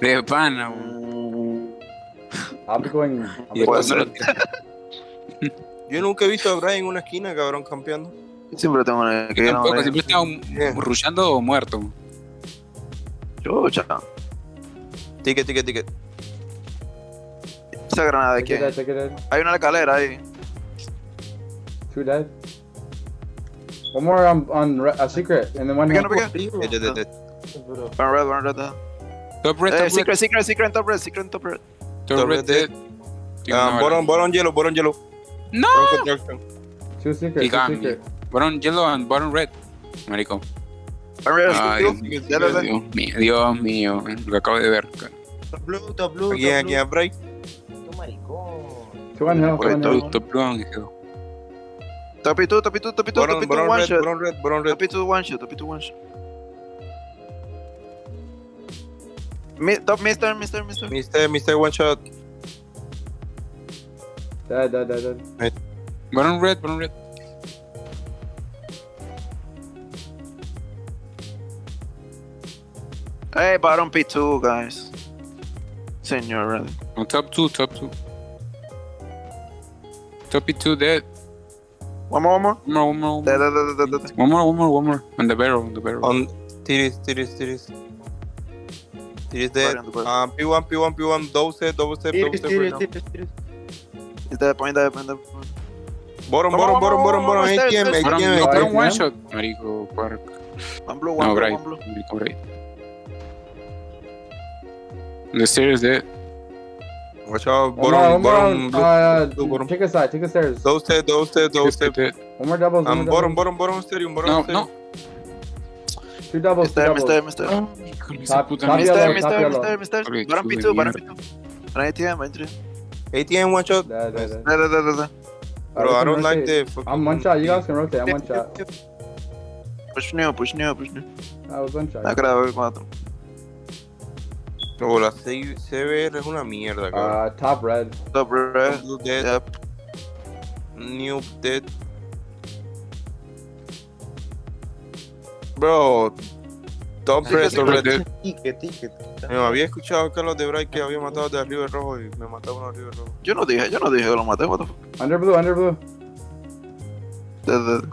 De pana, güey. I'm going. Yo nunca he visto a Brian en una esquina, cabrón, campeando. Siempre tengo una esquina. Tampoco, no, siempre está rushando o muerto. Chucha. Ticket, ticket, ticket. ¿Esa granada de quién? Hay una escalera ahí. Two dead. One more on a secret, and then one more. One red. Top red, secret, top red. Top red dead. Bottom yellow. No! Two secret. Bottom yellow and bottom red. Marico. Dios mío, lo acabo de ver. Top blue. Yeah, break. Tú maricón. Top blue. Top 2, one shot. Top 2, one shot. Top, mister. Mister, one shot. Dead. Baron red. Hey, bottom P2, guys. Senor red. On top 2. Top P2 dead. One more. One more. On the barrel. On Tiris dead. P1. Double step. Point. Bottom. ATM. One shot. Marico, park. One blue. Right. The stairs dead. Watch out, bottom. Take a stairs. Those stairs. One more double. Bottom, stadium. Two doubles. Mister. Top yellow. Baron P2. An ATM, one shot. Da. Bro, I don't like the. I'm one shot. You guys can rotate. I'm one shot. Push new. I was one shot. No, la CBR es una mierda, cabrón. Top red. Blue dead. Yep. Noob dead. Bro. Top red. Ticket. No, había escuchado que los de Bright que había matado de arriba el rojo y me mataba uno arriba el rojo. Yo no dije que lo maté, what the fuck. Under blue. Dead.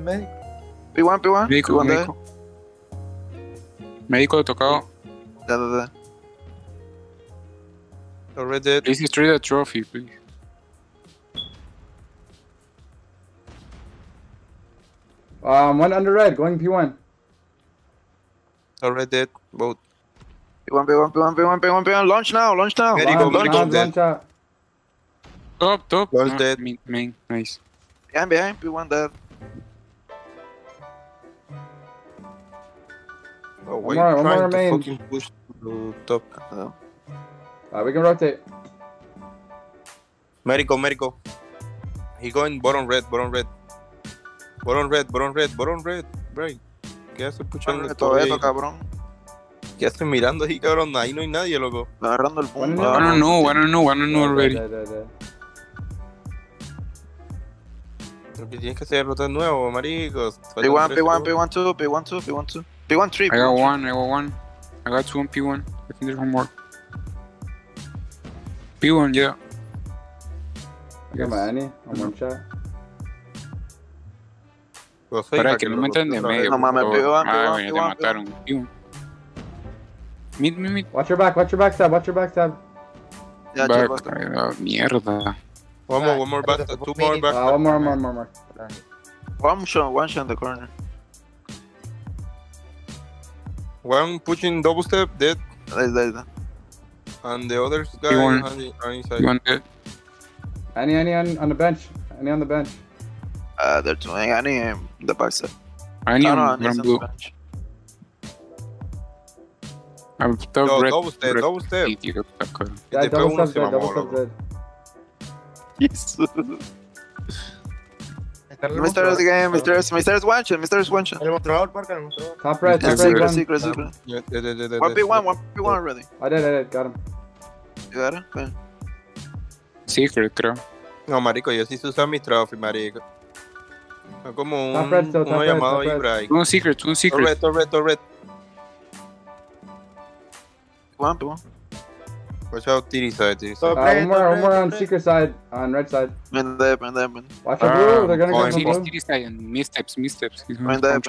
Medic. P1. P1 dead. Médico tocado. Da. Already dead. Please destroy the trophy, please. One under red, going P1. Already dead, both. P1. Launch now. Médico dead. Top. Launch dead. Main, nice. Behind, P1 dead. Oh, wait, I'm trying to fucking push to top. We can rotate. Medico. He going bottom red. Break. ¿Qué hace puchando todo eso, cabrón? ¿Qué hace mirando ahí, cabrón? Ahí no hay nadie, loco. Agarrando el punto. Bueno, no, already. Lo que tienes que hacer es rotar nuevo, maricos. P1, P1, P1, P1, P1, P1. P1 3. I got one. I got two on P1. I think there's one more. P1, yeah. I got my Annie on one shot. Para que no me estén de medio. No mames, P1. Ah, bueno, te mataron. P1. Mid. Watch your backstab. Yeah, back. Mierda. One more backstab. Two more backstab. One more. One shot in the corner. One pushing double step, dead. That. And the other guy on inside. One dead. Annie on the bench. They're doing Annie in the backside. Annie's on the bench. I'm double step. Yeah, double step dead. Jesus. Mr. is one shot. Top right. Yeah. 1v1 already. I did. Got him. You got him? Okay. Secret, creo. No, marico, yo sí uso mi trophy, marico. Es como un llamado ahí, Brian. Un secret. Torret. clump. Watch out, TD side, TD side. One more on secret side, on red side. Man left, man left, man. Watch out, blue, they're gonna get blue. TD side and missteps. Man left, man left.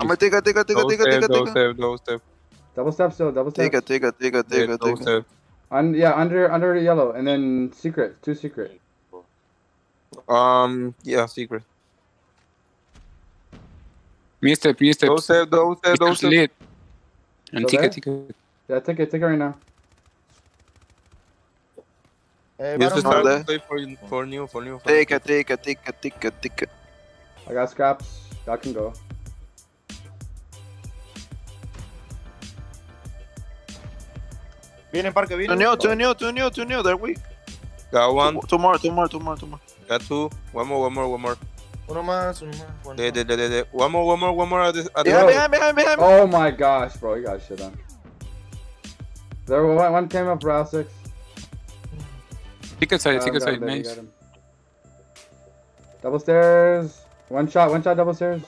I'm gonna take a. Double step. Double step still, double step. Take a. Yeah, under yellow, and then secret, two secret. Yeah, secret. Misstep. Double step. Lit. And ticket. Yeah, ticket right now. This is how they play for new. Take a. I got scraps. Y'all can go. Vienen. Two new. They're weak. Got one. Two more. Got two. One more. One more. One more. At the oh my gosh, bro, you got shit on. There one came up round 6. Ticket side, nice. Double stairs. One shot, double stairs.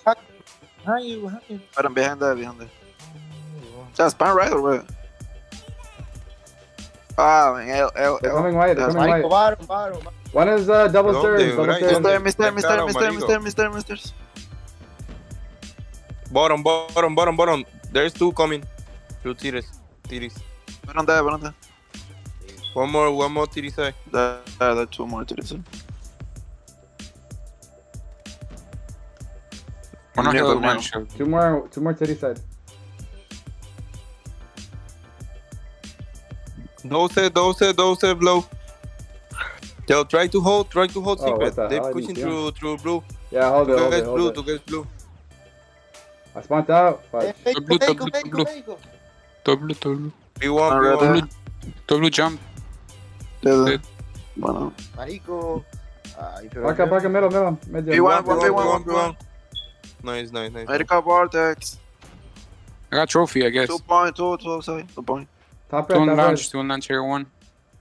How you? But I'm behind there. Just spawn right or what? Ah, man, L. They're coming white, they're coming white. One is double stairs, Mr. Bottom. There's two coming. Two tiris. One on that. One more TD side. That's two more TD side. One more. Two more TD side. Dose, blow. They'll try to hold secret. They're pushing through blue. Yeah, hold it. To get blue. I spawned out. Top blue. B1. Blue jump. Bueno. Marico. Back middle. B1. Nice. America Vortex. I got trophy, I guess. 2.2. Top right, two launch here, one.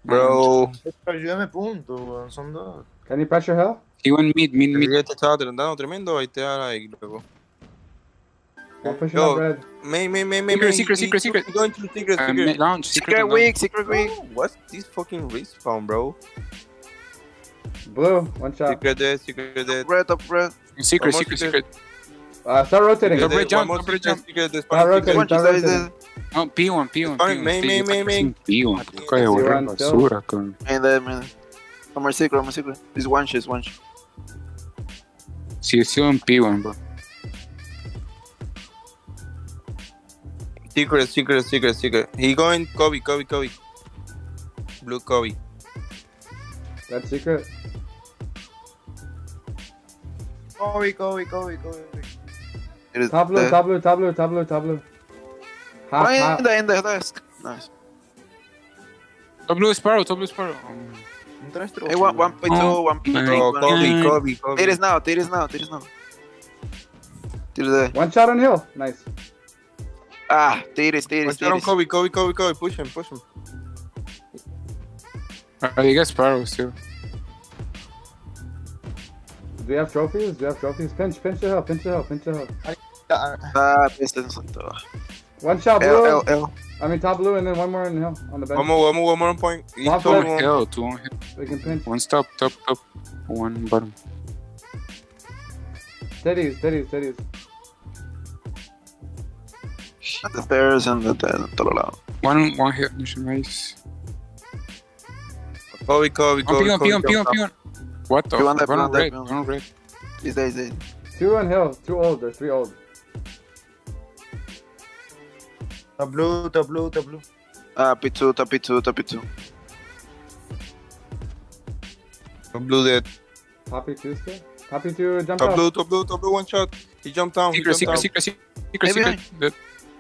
Bro. Can you pressure hell? He went mid. Tremendo, ahí te hará ahí luego. I'm pushing up red. Main. Secret. Going through secret. Launch. Secret weak. What's this fucking respawn, bro? Blue, one shot. Secret dead. Up red. Secret. Start rotating. Top red jump. Start rotating. No, P1. Main. P1. Toca de borrar basura, con. Main. Secret. It's one shot. Si, it's still on P1, bro. Secret. He going Kobe. Blue Kobe. That's secret. Kobe. It is Tableau. High in the desk. Nice. Top blue Sparrow. Hey, 1.2. Kobe. It is now. One shot on hill. Nice. Ah, Tiris. Kobe, push him. You got Sparrows too. Do you have trophies? Pinch the help. Pistons. One shot, blue. Top blue, and then one more on hill, on the bench. One more on point. Two on hill. We can pinch. One stop, top. One bottom. Teddy's. The stairs and the One here, you should raise. Go. P1. What the? One red. Is there. Two on hill, three old. Blue. P2. Blue dead. Happy two, jump out. Blue, one shot. He jumped down. Secret. P1.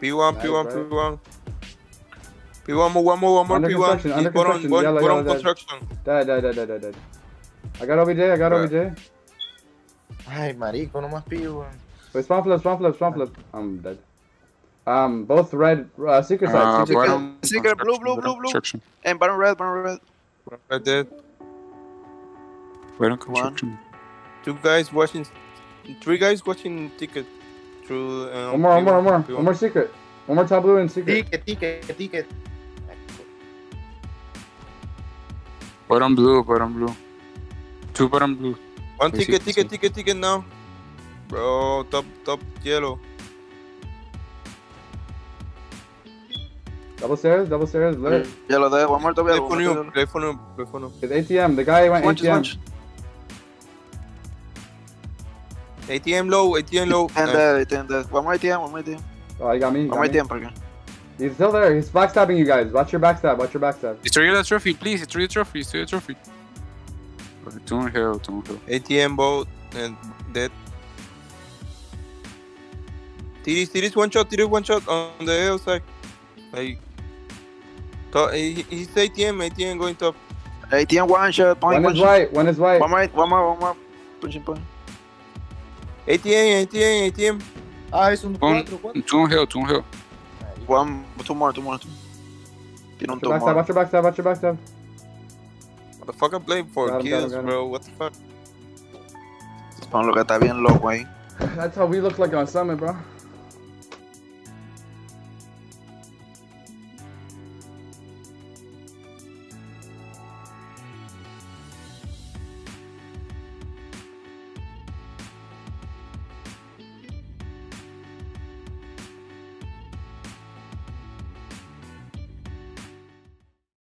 P1, one more. P1. Under construction. Dead. I got OBJ. Ay, marico, no más P1. Wait, spawn flip. I'm dead. Both red, secret side. Secret, blue. And bottom red. Red dead. Red on construction. Three guys watching ticket. One more secret. One more top blue and secret. Ticket. Param blue. Two param blue. One ticket now. Bro, top yellow. Double stairs, left. Yellow there, one more top yellow. Play for noob. It's ATM, the guy went ATM. ATM low. ATM there. One more ATM. Oh, I got me. One more ATM per game. He's still there, he's backstabbing you guys. Watch your backstab. It's a real trophy, please. Don't help. ATM boat and dead. TD's one shot on the hill side. Like, he's ATM going top. ATM one shot, point. One is white. One more. Punching. ATM. Ah, it's on the 4. Two on hill. Two more. Watch your backstab. What the fuck I'm playing for? Kills, bro. What the fuck? Spawn lo que está bien loco ahí. That's how we look like on Summit, bro.